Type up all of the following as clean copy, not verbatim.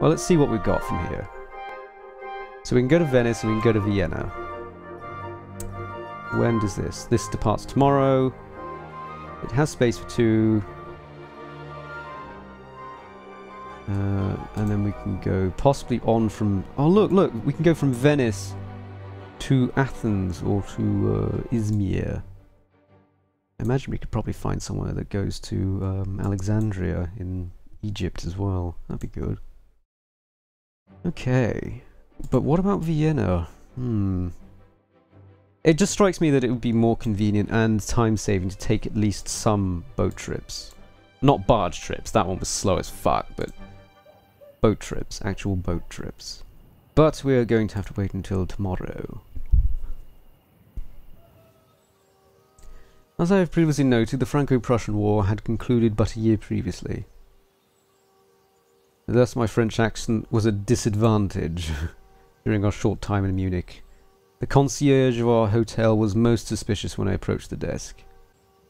Well, let's see what we've got from here. So we can go to Venice and we can go to Vienna. When does this? This departs tomorrow. It has space for two. And then we can go possibly on from... Oh, look, look! We can go from Venice to Athens or to Izmir. I imagine we could probably find somewhere that goes to Alexandria in Egypt as well. That'd be good. Okay. But what about Vienna? Hmm. It just strikes me that it would be more convenient and time-saving to take at least some boat trips. Not barge trips, that one was slow as fuck, but boat trips, actual boat trips. But we are going to have to wait until tomorrow. As I have previously noted, the Franco-Prussian War had concluded but a year previously. Thus my French accent was a disadvantage during our short time in Munich. The concierge of our hotel was most suspicious when I approached the desk.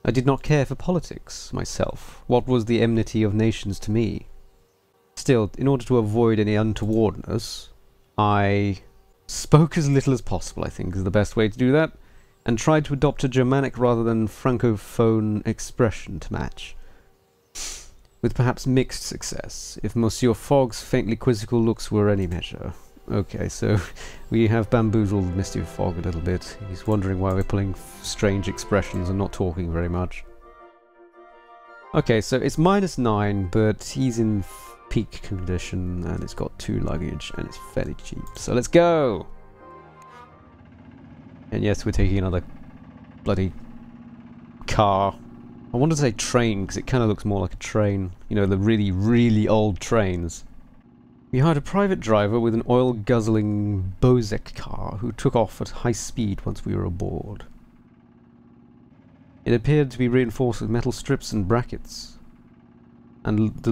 I did not care for politics, myself. What was the enmity of nations to me? Still, in order to avoid any untowardness, I spoke as little as possible, I think is the best way to do that, and tried to adopt a Germanic rather than Francophone expression to match. With perhaps mixed success, if Monsieur Fogg's faintly quizzical looks were any measure. Okay, so we have bamboozled Mr. Fogg a little bit. He's wondering why we're pulling strange expressions and not talking very much. Okay, so it's -9, but he's in peak condition, and it's got 2 luggage, and it's fairly cheap. So let's go! And yes, we're taking another bloody car. I wanted to say train, because it kind of looks more like a train. You know, the really, really old trains. We hired a private driver with an oil-guzzling Bozek car, who took off at high speed once we were aboard. It appeared to be reinforced with metal strips and brackets, and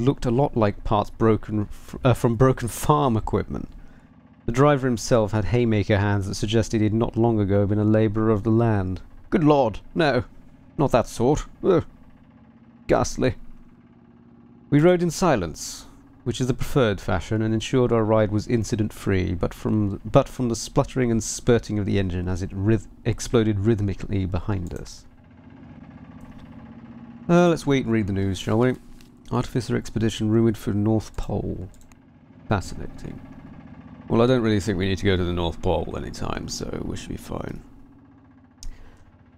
looked a lot like parts broken from broken farm equipment. The driver himself had haymaker hands that suggested he had not long ago been a labourer of the land. Good lord, no! Not that sort. Ugh. Ghastly. We rode in silence, which is the preferred fashion, and ensured our ride was incident-free, but from the spluttering and spurting of the engine as it exploded rhythmically behind us. Let's wait and read the news, shall we? Artificer expedition rumoured for North Pole. Fascinating. Well, I don't really think we need to go to the North Pole anytime, so we should be fine.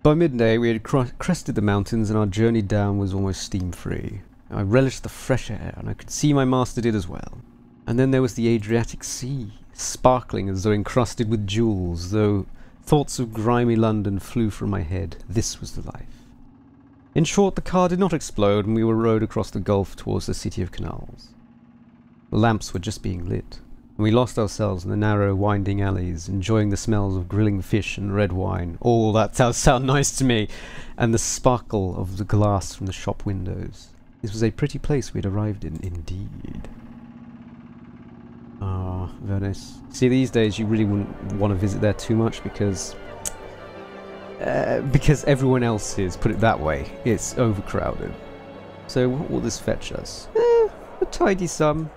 By midday, we had crested the mountains, and our journey down was almost steam-free. I relished the fresh air, and I could see my master did as well. And then there was the Adriatic Sea, sparkling as though encrusted with jewels, though thoughts of grimy London flew from my head. This was the life. In short, the car did not explode, and we were rowed across the gulf towards the city of canals. The lamps were just being lit, and we lost ourselves in the narrow, winding alleys, enjoying the smells of grilling fish and red wine. Oh, that does sound nice to me! And the sparkle of the glass from the shop windows. This was a pretty place we'd arrived in, indeed. Ah, Venice. See, these days you really wouldn't want to visit there too much because everyone else is, put it that way. It's overcrowded. So what will this fetch us? A tidy sum.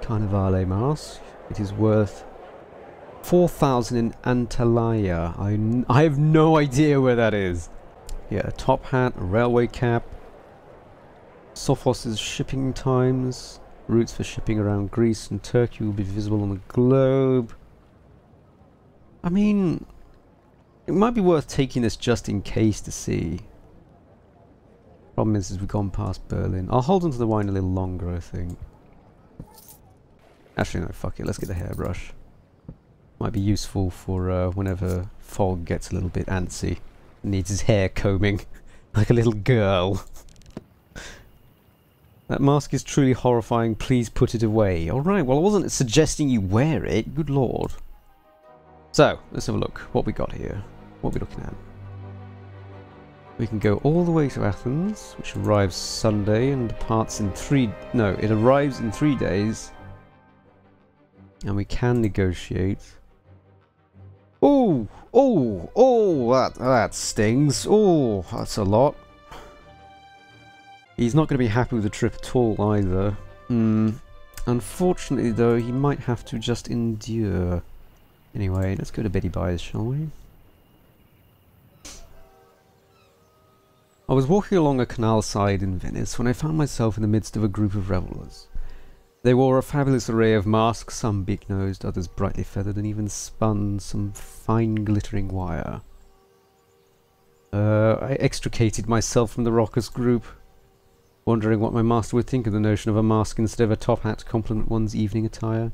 Carnivale mask. It is worth 4,000 in Antalaya. I have no idea where that is. Yeah, a top hat, a railway cap, Sophos' shipping times, routes for shipping around Greece and Turkey will be visible on the globe. I mean, it might be worth taking this just in case to see. Problem is we've gone past Berlin. I'll hold on to the wine a little longer, I think. Actually, no, fuck it. Let's get the hairbrush. Might be useful for whenever Fogg gets a little bit antsy and needs his hair combing like a little girl. That mask is truly horrifying. Please put it away. Alright, well, I wasn't suggesting you wear it. Good lord. So, let's have a look. What we got here. What are we looking at? We can go all the way to Athens, which arrives Sunday and departs in it arrives in 3 days. And we can negotiate. Oh, that stings. Oh, that's a lot. He's not going to be happy with the trip at all either. Unfortunately though, he might have to just endure. Anyway, let's go to Betty Byers, shall we? I was walking along a canal side in Venice when I found myself in the midst of a group of revellers. They wore a fabulous array of masks, some big-nosed, others brightly feathered, and even spun some fine glittering wire. I extricated myself from the raucous group, wondering what my master would think of the notion of a mask instead of a top hat to complement one's evening attire.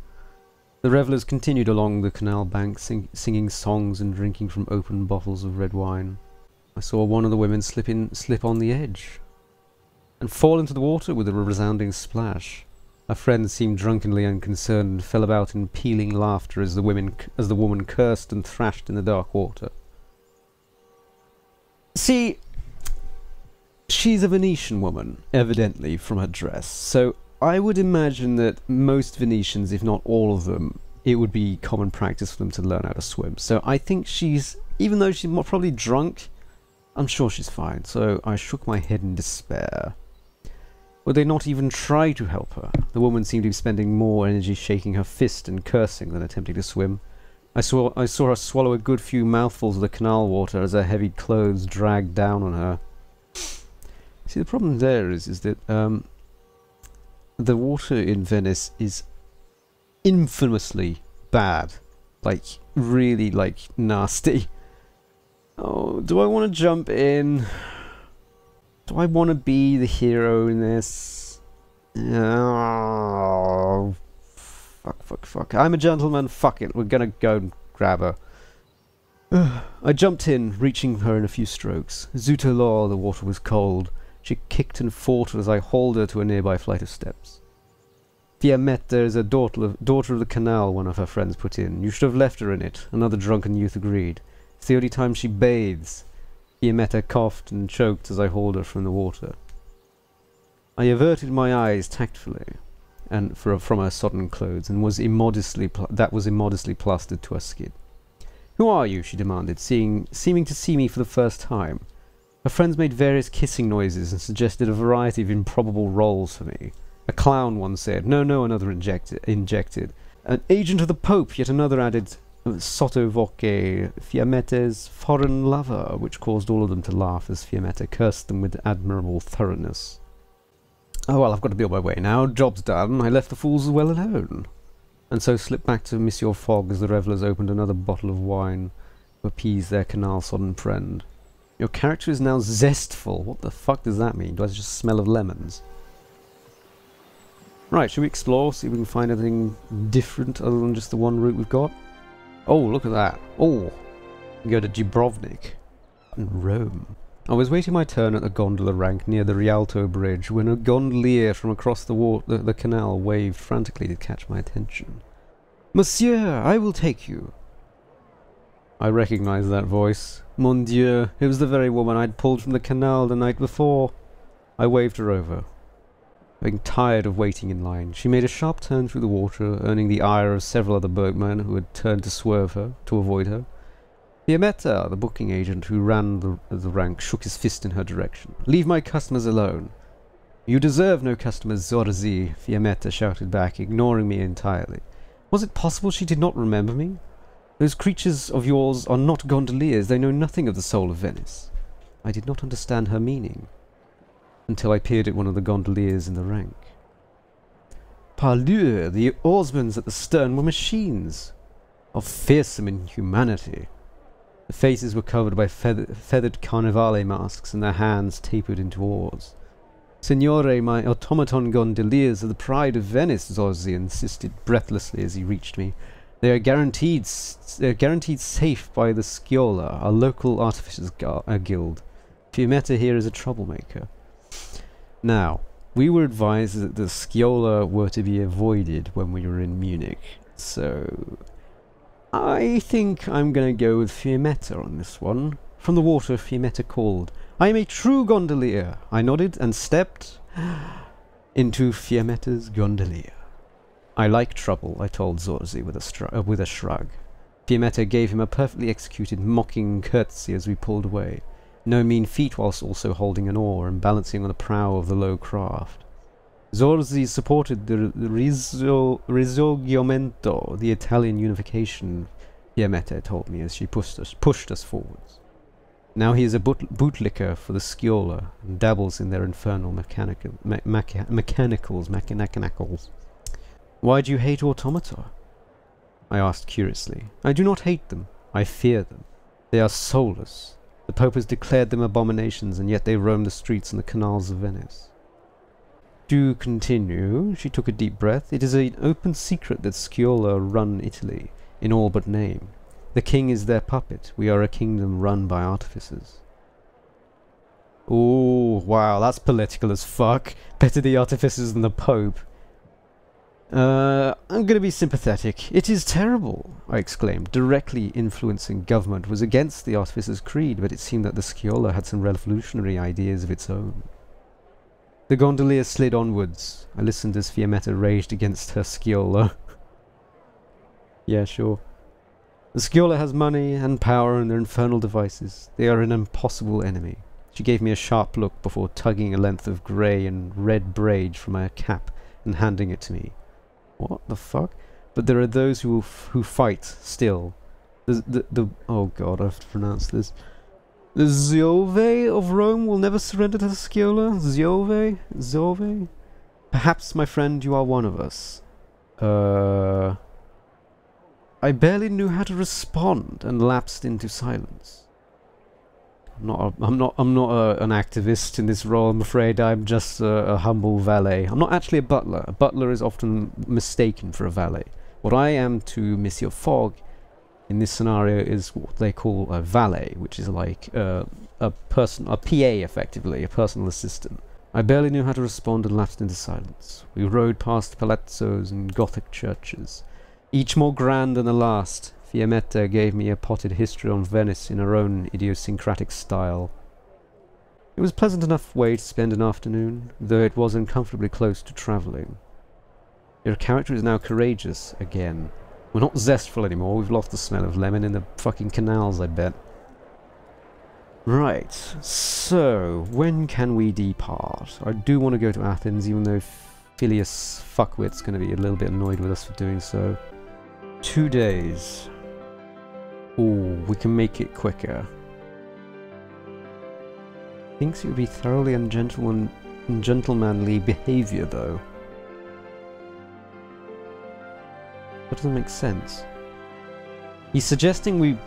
The revellers continued along the canal bank, singing songs and drinking from open bottles of red wine. I saw one of the women slip on the edge and fall into the water with a resounding splash. Her friend seemed drunkenly unconcerned and fell about in pealing laughter as the woman cursed and thrashed in the dark water. See, she's a Venetian woman, evidently, from her dress, so I would imagine that most Venetians, if not all of them, it would be common practice for them to learn how to swim. So I think she's, even though she's probably drunk, I'm sure she's fine. So I shook my head in despair. Would they not even try to help her? The woman seemed to be spending more energy shaking her fist and cursing than attempting to swim. I saw her swallow a good few mouthfuls of the canal water as her heavy clothes dragged down on her. See, the problem there is that the water in Venice is infamously bad. Like, really, like, nasty. Oh, do I want to jump in? Do I want to be the hero in this? Oh, fuck, fuck, fuck. I'm a gentleman, fuck it. We're gonna go and grab her. I jumped in, reaching her in a few strokes. Zutta lor, the water was cold. She kicked and fought as I hauled her to a nearby flight of steps. Fiammetta is a daughter of the canal, one of her friends put in. You should have left her in it, another drunken youth agreed. It's the only time she bathes. Fiammetta coughed and choked as I hauled her from the water. I averted my eyes tactfully and from her sodden clothes, and was immodestly plastered to her skin. "Who are you?" she demanded, seeming to see me for the first time. Her friends made various kissing noises and suggested a variety of improbable roles for me. A clown, one said. "No, no," another injected. "An agent of the Pope," yet another added. Sotto voce, Fiammetta's foreign lover, which caused all of them to laugh as Fiammetta cursed them with admirable thoroughness. Oh well, I've got to be on my way now. Job's done. I left the fools well alone, and so slipped back to Monsieur Fogg as the revellers opened another bottle of wine to appease their canal-sodden friend. Your character is now zestful. What the fuck does that mean? Do I just smell of lemons? Right, should we explore, see if we can find anything different other than just the one route we've got? Oh, look at that. Oh, go to Dubrovnik and Rome. I was waiting my turn at the gondola rank near the Rialto Bridge when a gondolier from across the canal waved frantically to catch my attention. "Monsieur, I will take you." I recognized that voice. Mon Dieu, it was the very woman I'd pulled from the canal the night before. I waved her over. Being tired of waiting in line, she made a sharp turn through the water, earning the ire of several other boatmen who had turned to swerve her, to avoid her. Fiammetta, the booking agent who ran the rank, shook his fist in her direction. "Leave my customers alone." "You deserve no customers, Zorzi," Fiammetta shouted back, ignoring me entirely. Was it possible she did not remember me? Those creatures of yours are not gondoliers, they know nothing of the soul of Venice. I did not understand her meaning until I peered at one of the gondoliers in the rank. Parleur, the oarsmen at the stern were machines of fearsome inhumanity. The faces were covered by feathered carnivale masks and their hands tapered into oars. "Signore, my automaton gondoliers are the pride of Venice," Zorzi insisted breathlessly as he reached me. They are guaranteed safe by the Scuola, our local artificers' guild. Fiammetta here is a troublemaker. Now, we were advised that the Sciola were to be avoided when we were in Munich, so I think I'm going to go with Fiammetta on this one. From the water, Fiammetta called, "I am a true gondolier." I nodded and stepped into Fiammetta's gondolier. "I like trouble," I told Zorzi with a shrug. Fiammetta gave him a perfectly executed mocking curtsy as we pulled away. no mean feat, whilst also holding an oar and balancing on the prow of the low craft. Zorzi supported the Risorgimento, the Italian unification, Fiammetta told me as she pushed us forwards. Now he is a bootlicker for the Sciola and dabbles in their infernal mechanicals. Why do you hate automata? I asked curiously. I do not hate them. I fear them. They are soulless. The Pope has declared them abominations, and yet they roam the streets and the canals of Venice. To continue, she took a deep breath. It is an open secret that Sciola run Italy, in all but name. The king is their puppet. We are a kingdom run by artificers. Ooh, wow, that's political as fuck. Better the artificers than the Pope. I'm going to be sympathetic. It is terrible, I exclaimed. Directly influencing government was against the Artificer's Creed, but it seemed that the Sciola had some revolutionary ideas of its own. The gondolier slid onwards. I listened as Fiammetta raged against her Sciola. Yeah, sure. The Sciola has money and power and their infernal devices. They are an impossible enemy. She gave me a sharp look before tugging a length of grey and red braid from her cap and handing it to me. What the fuck? But there are those who fight still. Oh god, I have to pronounce this. The Ziove of Rome will never surrender to the Sciola. Ziove? Ziove? Perhaps, my friend, you are one of us. I barely knew how to respond and lapsed into silence. I'm not an activist in this role, I'm afraid. I'm just a humble valet. I'm not actually a butler. A butler is often mistaken for a valet. What I am to Monsieur Fogg in this scenario is what they call a valet, which is like a PA, effectively, a personal assistant. I barely knew how to respond and lapsed into silence. We rode past palazzos and Gothic churches, each more grand than the last. Fiammetta gave me a potted history on Venice in her own idiosyncratic style. It was a pleasant enough way to spend an afternoon, though it was uncomfortably close to travelling. Your character is now courageous again. We're not zestful anymore, we've lost the smell of lemon in the fucking canals, I bet. Right, so, when can we depart? I do want to go to Athens, even though Phileas Fuckwit's going to be a little bit annoyed with us for doing so. 2 days. Ooh, we can make it quicker. Thinks it would be thoroughly ungentlemanly behaviour, though. That doesn't make sense. He's suggesting we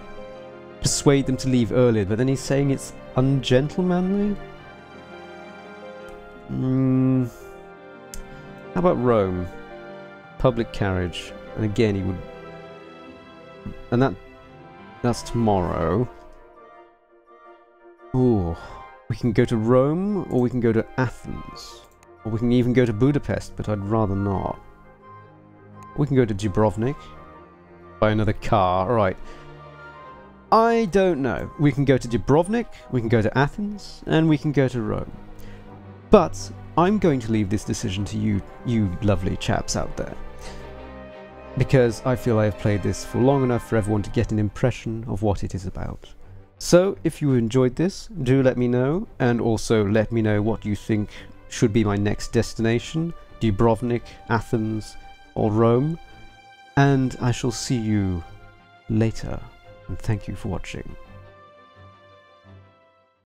persuade them to leave earlier, but then he's saying it's ungentlemanly? Hmm. How about Rome? Public carriage. And again, he would... And that's tomorrow. Ooh. We can go to Rome, or we can go to Athens. Or we can even go to Budapest, but I'd rather not. We can go to Dubrovnik. Buy another car, alright. I don't know. We can go to Dubrovnik, we can go to Athens, and we can go to Rome. But I'm going to leave this decision to you lovely chaps out there. Because I feel I have played this for long enough for everyone to get an impression of what it is about. So, if you enjoyed this, do let me know, and also let me know what you think should be my next destination, Dubrovnik, Athens, or Rome, and I shall see you later, and thank you for watching.